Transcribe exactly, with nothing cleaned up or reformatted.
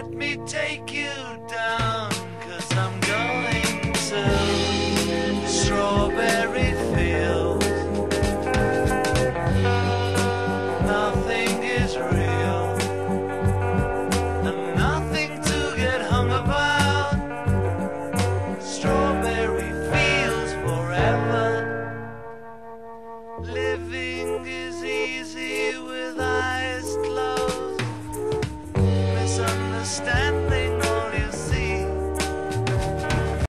let me take you down, 'cause I'm going to Strawberry Fields. Nothing is real and nothing to get hung about. Strawberry Fields forever. Living is easy with eyes closed. Understand?